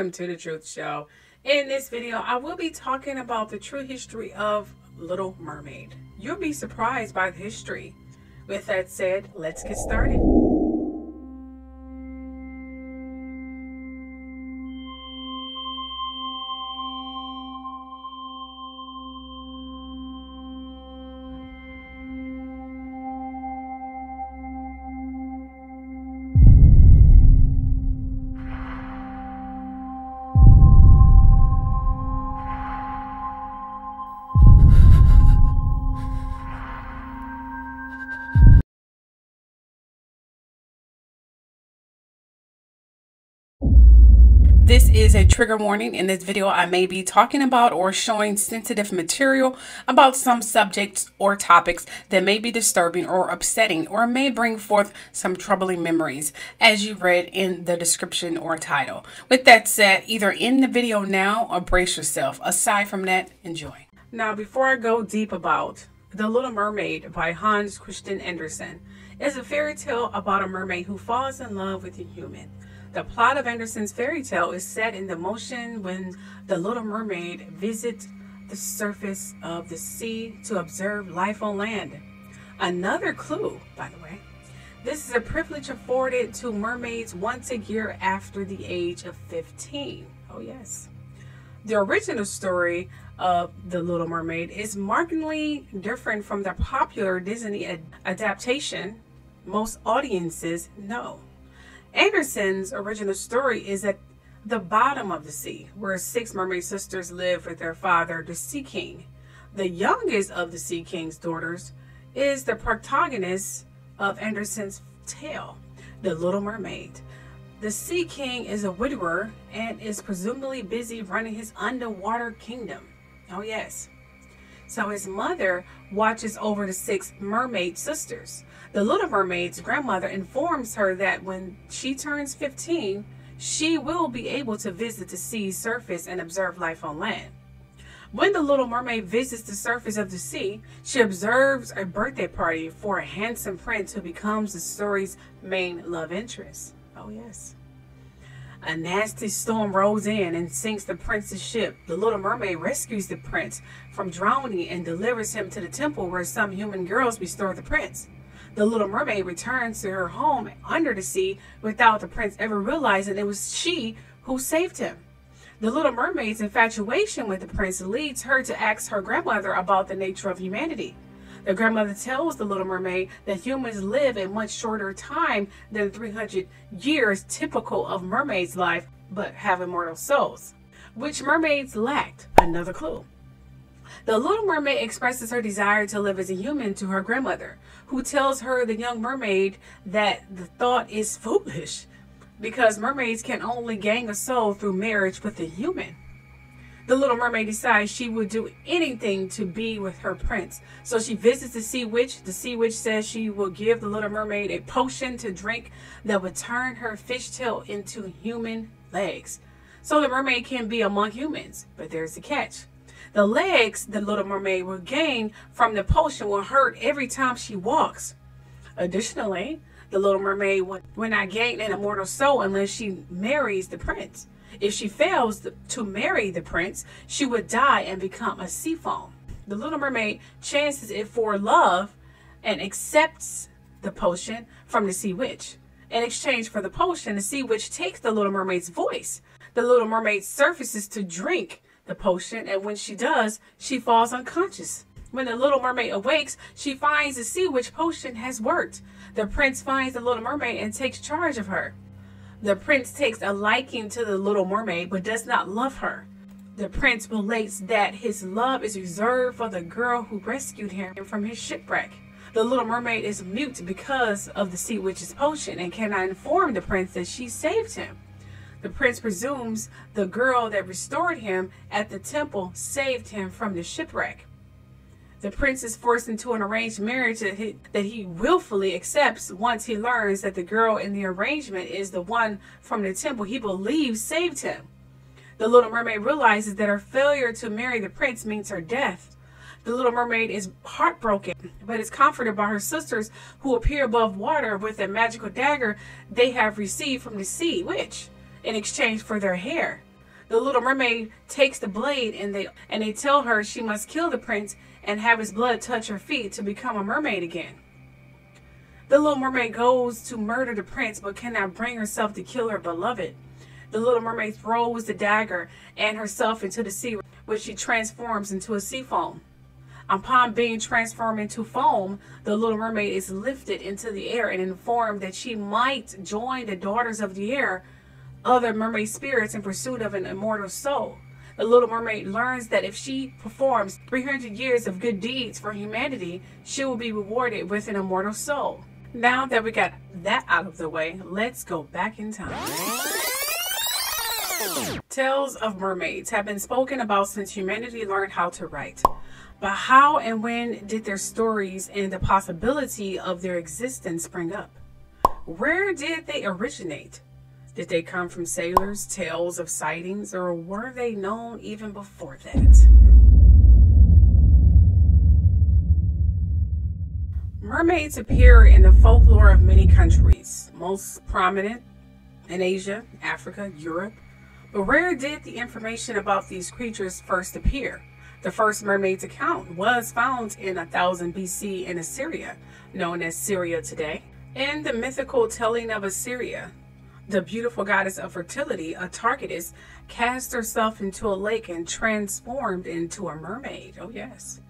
Welcome to the Truth Show. In this video, I will be talking about the true history of Little Mermaid. You'll be surprised by the history. With that said, let's get started. This is a trigger warning. In this video, I may be talking about or showing sensitive material about some subjects or topics that may be disturbing or upsetting or may bring forth some troubling memories, as you read in the description or title. With that said, either end the video now or brace yourself. Aside from that, enjoy. Now, before I go deep about The Little Mermaid by Hans Christian Andersen, is a fairy tale about a mermaid who falls in love with a human. The plot of Andersen's fairy tale is set in the motion when the Little Mermaid visits the surface of the sea to observe life on land. Another clue, by the way. This is a privilege afforded to mermaids once a year after the age of 15. Oh yes. The original story of The Little Mermaid is markedly different from the popular Disney adaptation most audiences know. Andersen's original story is at the bottom of the sea, where 6 mermaid sisters live with their father, the Sea King. The youngest of the Sea King's daughters is the protagonist of Andersen's tale, The Little Mermaid. The Sea King is a widower and is presumably busy running his underwater kingdom. Oh yes. So his mother watches over the 6 mermaid sisters. The Little Mermaid's grandmother informs her that when she turns 15, she will be able to visit the sea's surface and observe life on land. When the Little Mermaid visits the surface of the sea, she observes a birthday party for a handsome prince who becomes the story's main love interest. Oh yes. A nasty storm rolls in and sinks the prince's ship. The Little Mermaid rescues the prince from drowning and delivers him to the temple where some human girls restore the prince. The Little Mermaid returns to her home under the sea without the prince ever realizing it was she who saved him. The Little Mermaid's infatuation with the prince leads her to ask her grandmother about the nature of humanity. The grandmother tells the Little Mermaid that humans live a much shorter time than 300 years typical of mermaids' life, but have immortal souls, which mermaids lacked. Another clue. The Little Mermaid expresses her desire to live as a human to her grandmother, who tells her, the young mermaid, that the thought is foolish because mermaids can only gain a soul through marriage with a human. The Little Mermaid decides she would do anything to be with her prince. So she visits the sea witch. The sea witch says she will give the Little Mermaid a potion to drink that would turn her fishtail into human legs, so the mermaid can be among humans. But there's the catch. The legs the Little Mermaid will gain from the potion will hurt every time she walks. Additionally, the Little Mermaid will not gain an immortal soul unless she marries the prince. If she fails to marry the prince, she would die and become a sea foam. The Little Mermaid chances it for love and accepts the potion from the sea witch. In exchange for the potion, the sea witch takes the Little Mermaid's voice. The Little Mermaid surfaces to drink the potion, and when she does, she falls unconscious. When the Little Mermaid awakes, she finds the sea witch potion has worked. The prince finds the Little Mermaid and takes charge of her. The prince takes a liking to the Little Mermaid, but does not love her. The prince relates that his love is reserved for the girl who rescued him from his shipwreck. The Little Mermaid is mute because of the sea witch's potion and cannot inform the prince that she saved him. The prince presumes the girl that restored him at the temple saved him from the shipwreck. The prince is forced into an arranged marriage that he willfully accepts once he learns that the girl in the arrangement is the one from the temple he believes saved him. The Little Mermaid realizes that her failure to marry the prince means her death. The Little Mermaid is heartbroken, but is comforted by her sisters, who appear above water with a magical dagger they have received from the sea witch in exchange for their hair. the Little Mermaid takes the blade and they tell her she must kill the prince and have his blood touch her feet to become a mermaid again. The Little Mermaid goes to murder the prince but cannot bring herself to kill her beloved. The Little Mermaid throws the dagger and herself into the sea, which she transforms into a sea foam. Upon being transformed into foam, the Little Mermaid is lifted into the air and informed that she might join the Daughters of the Air, other mermaid spirits in pursuit of an immortal soul. The Little Mermaid learns that if she performs 300 years of good deeds for humanity, she will be rewarded with an immortal soul. Now that we got that out of the way, let's go back in time. Tales of mermaids have been spoken about since humanity learned how to write. But how and when did their stories and the possibility of their existence spring up? Where did they originate? Did they come from sailors' tales of sightings, or were they known even before that? Mermaids appear in the folklore of many countries, most prominent in Asia, Africa, Europe. But where did the information about these creatures first appear? The first mermaid's account was found in 1000 BC in Assyria, known as Syria today. In the mythical telling of Assyria, the beautiful goddess of fertility, Atargatis, cast herself into a lake and transformed into a mermaid. Oh yes.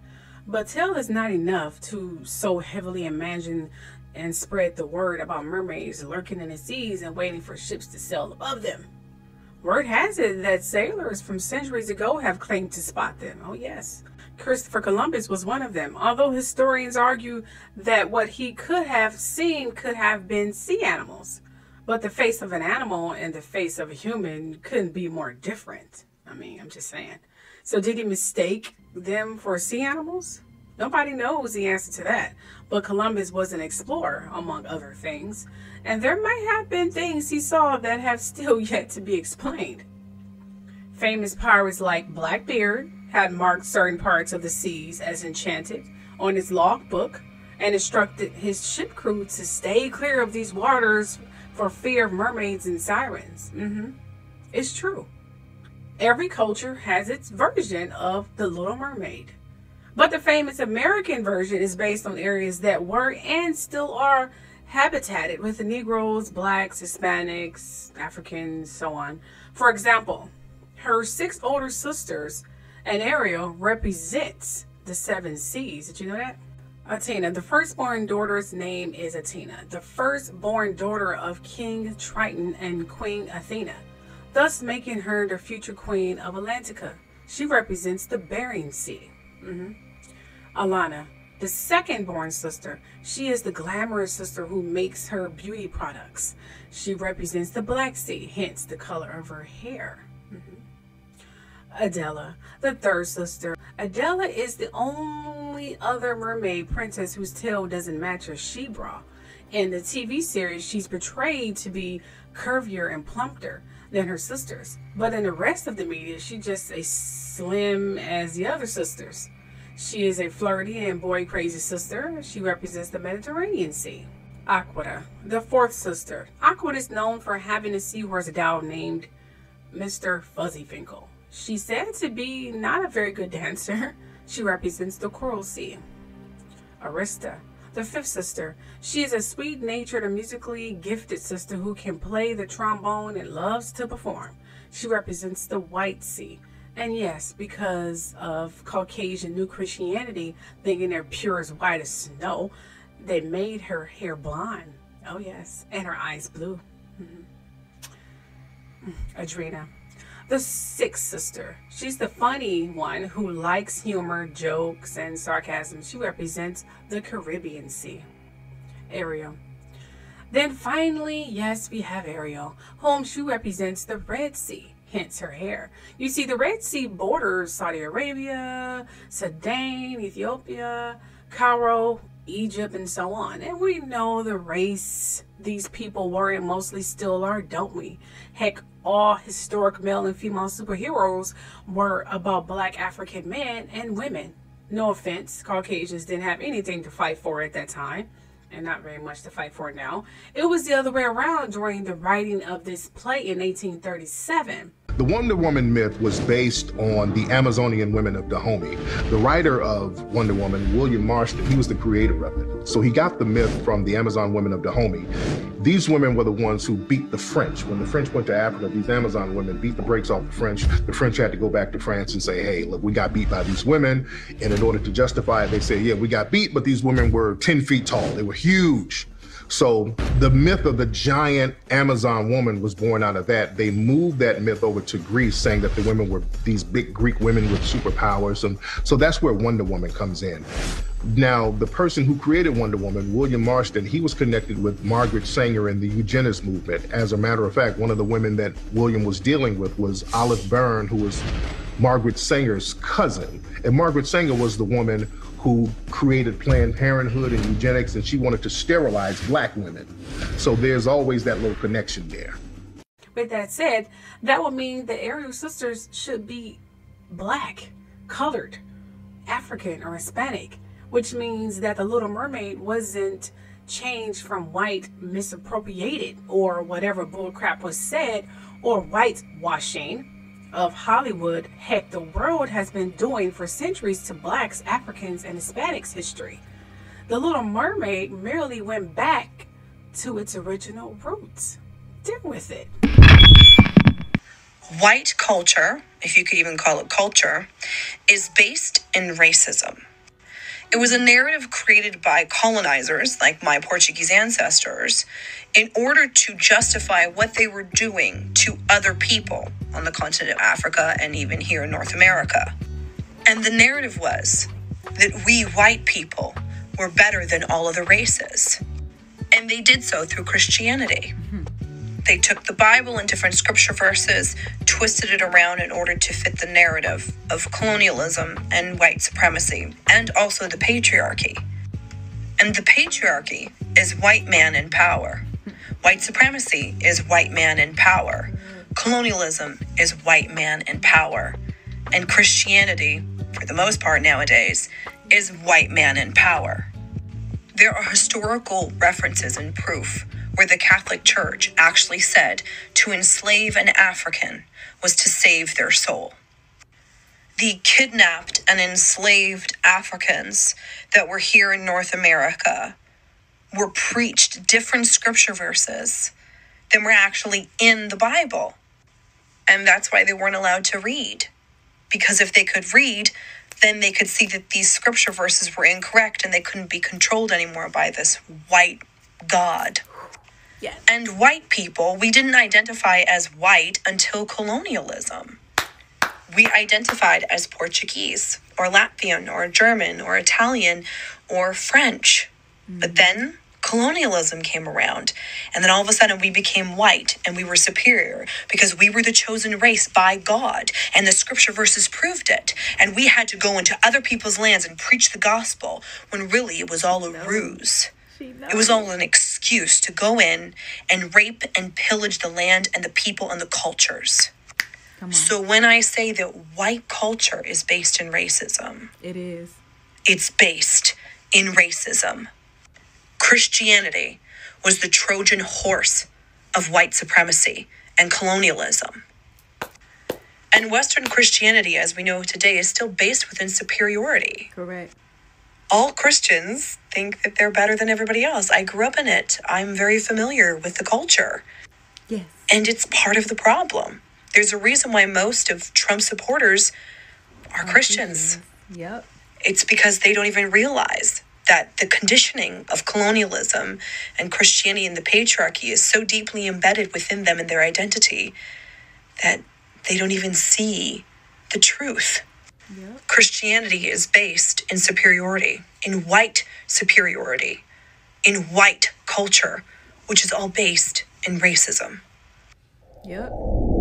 But tale is not enough to so heavily imagine and spread the word about mermaids lurking in the seas and waiting for ships to sail above them. Word has it that sailors from centuries ago have claimed to spot them. Oh yes, Christopher Columbus was one of them, although historians argue that what he could have seen could have been sea animals. But the face of an animal and the face of a human couldn't be more different. I mean, I'm just saying. So did he mistake them for sea animals? Nobody knows the answer to that, but Columbus was an explorer, among other things, and there might have been things he saw that have still yet to be explained. Famous pirates like Blackbeard had marked certain parts of the seas as enchanted on his logbook and instructed his ship crew to stay clear of these waters for fear of mermaids and sirens. It's true. Every culture has its version of the Little Mermaid. But the famous American version is based on areas that were and still are habitated with the Negroes, Blacks, Hispanics, Africans, so on. For example, her 6 older sisters and Ariel represents the 7 seas. Did you know that? Athena, the firstborn daughter's name is Athena, the firstborn daughter of King Triton and Queen Athena, thus making her the future queen of Atlantica. She represents the Bering Sea. Alana, the second-born sister, she is the glamorous sister who makes her beauty products. She represents the Black Sea, hence the color of her hair. Adela, the third sister. Adela is the only other mermaid princess whose tail doesn't match her she-bra. In the TV series, she's portrayed to be curvier and plumper than her sisters, but in the rest of the media, she's just as slim as the other sisters. She is a flirty and boy crazy sister. She represents the Mediterranean Sea. Aquata, the fourth sister. Aquata is known for having a seahorse doll named Mr. Fuzzyfinkle. She's said to be not a very good dancer. She represents the Coral Sea. Arista, the fifth sister. She is a sweet-natured and musically gifted sister who can play the trombone and loves to perform. She represents the White Sea. And yes, because of Caucasian New Christianity, thinking they're pure as white as snow, they made her hair blonde. Oh yes, and her eyes blue. Adrena, the sixth sister. She's the funny one who likes humor, jokes, and sarcasm. She represents the Caribbean Sea. Ariel. Then finally, yes, we have Ariel, whom she represents the Red Sea, hence her hair. You see, the Red Sea borders Saudi Arabia, Sudan, Ethiopia, Cairo, Egypt, and so on. And we know the race these people were and mostly still are, don't we? Heck, all historic male and female superheroes were about Black African men and women. No offense, Caucasians didn't have anything to fight for at that time, and not very much to fight for now. It was the other way around during the writing of this play in 1837. The Wonder Woman myth was based on the Amazonian women of Dahomey. The writer of Wonder Woman, William Marston, he was the creator of it. So he got the myth from the Amazon women of Dahomey. These women were the ones who beat the French. When the French went to Africa, these Amazon women beat the brakes off the French. The French had to go back to France and say, hey, look, we got beat by these women. And in order to justify it, they say, yeah, we got beat, but these women were 10 feet tall. They were huge. So the myth of the giant Amazon woman was born out of that. They moved that myth over to Greece, saying that the women were these big Greek women with superpowers. And so that's where Wonder Woman comes in. Now, the person who created Wonder Woman, William Marston, he was connected with Margaret Sanger and the eugenist movement. As a matter of fact, one of the women that William was dealing with was Olive Byrne, who was Margaret Sanger's cousin. And Margaret Sanger was the woman who created Planned Parenthood and eugenics, and she wanted to sterilize black women. So there's always that little connection there. With that said, that would mean the Ariel sisters should be black, colored, African or Hispanic, which means that the Little Mermaid wasn't changed from white, misappropriated, or whatever bullcrap was said, or whitewashing of Hollywood, heck, the world has been doing for centuries to blacks, Africans, and Hispanics history. The Little Mermaid merely went back to its original roots. Deal with it. White culture, if you could even call it culture, is based in racism. It was a narrative created by colonizers, like my Portuguese ancestors, in order to justify what they were doing to other people on the continent of Africa and even here in North America. And the narrative was that we white people were better than all other races. And they did so through Christianity. They took the Bible and different scripture verses, twisted it around in order to fit the narrative of colonialism and white supremacy, and also the patriarchy. And the patriarchy is white man in power. White supremacy is white man in power. Colonialism is white man in power. And Christianity, for the most part nowadays, is white man in power. There are historical references and proof where the Catholic Church actually said to enslave an African was to save their soul. The kidnapped and enslaved Africans that were here in North America were preached different scripture verses than were actually in the Bible. And that's why they weren't allowed to read. Because if they could read, then they could see that these scripture verses were incorrect and they couldn't be controlled anymore by this white god. Yes. And white people, we didn't identify as white until colonialism. We identified as Portuguese or Latvian or German or Italian or French. But then colonialism came around, and then all of a sudden we became white and we were superior because we were the chosen race by God, and the scripture verses proved it, and we had to go into other people's lands and preach the gospel when really it was all a ruse. It was all an excuse to go in and rape and pillage the land and the people and the cultures. So when I say that white culture is based in racism, it is. It's based in racism. Christianity was the Trojan horse of white supremacy and colonialism. And Western Christianity, as we know today, is still based within superiority. Correct. All Christians think that they're better than everybody else. I grew up in it. I'm very familiar with the culture. Yes. And it's part of the problem. There's a reason why most of Trump's supporters are Christians. Yep. It's because they don't even realize that the conditioning of colonialism and Christianity and the patriarchy is so deeply embedded within them and their identity that they don't even see the truth. Yep. Christianity is based in superiority, in white superiority, in white culture, which is all based in racism. Yep.